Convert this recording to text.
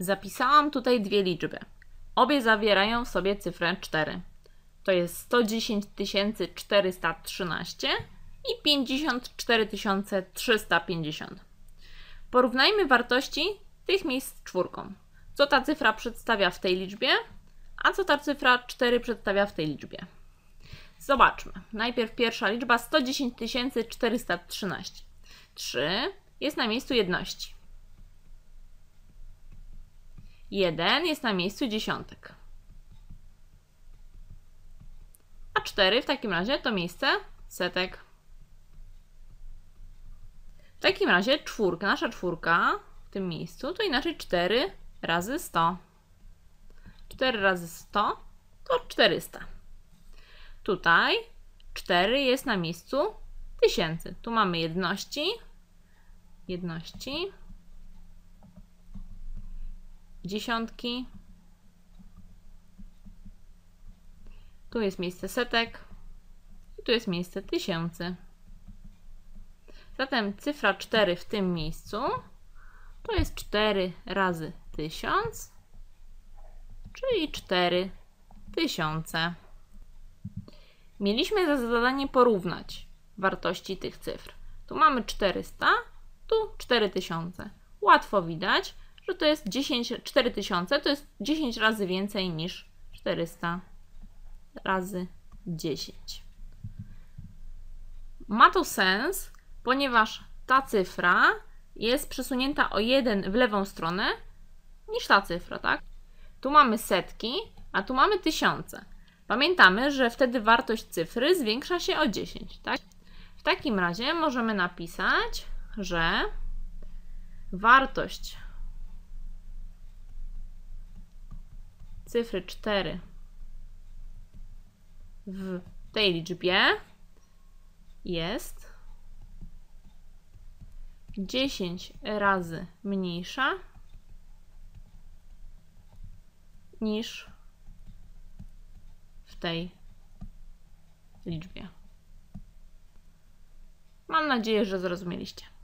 Zapisałam tutaj dwie liczby. Obie zawierają w sobie cyfrę 4. To jest 110 413 i 54 350. Porównajmy wartości tych miejsc z czwórką. Co ta cyfra przedstawia w tej liczbie, a co ta cyfra 4 przedstawia w tej liczbie. Zobaczmy. Najpierw pierwsza liczba 110 413. 3 jest na miejscu jedności. 1 jest na miejscu dziesiątek. A 4 w takim razie to miejsce setek. W takim razie czwórka, nasza czwórka w tym miejscu to inaczej 4 razy 100. 4 razy 100 to 400. Tutaj 4 jest na miejscu tysięcy. Tu mamy jedności, dziesiątki. Tu jest miejsce setek i tu jest miejsce tysięcy. Zatem cyfra 4 w tym miejscu to jest 4 razy 1000, czyli 4 tysiące. Mieliśmy za zadanie porównać wartości tych cyfr. Tu mamy 400, tu 4000. Łatwo widać, że to jest 4000 to jest 10 razy więcej niż 400 razy 10. Ma to sens, ponieważ ta cyfra jest przesunięta o 1 w lewą stronę niż ta cyfra, tak? Tu mamy setki, a tu mamy tysiące. Pamiętamy, że wtedy wartość cyfry zwiększa się o 10, tak? W takim razie możemy napisać, że wartość cyfry 4 w tej liczbie jest 10 razy mniejsza niż w tej liczbie. Mam nadzieję, że zrozumieliście.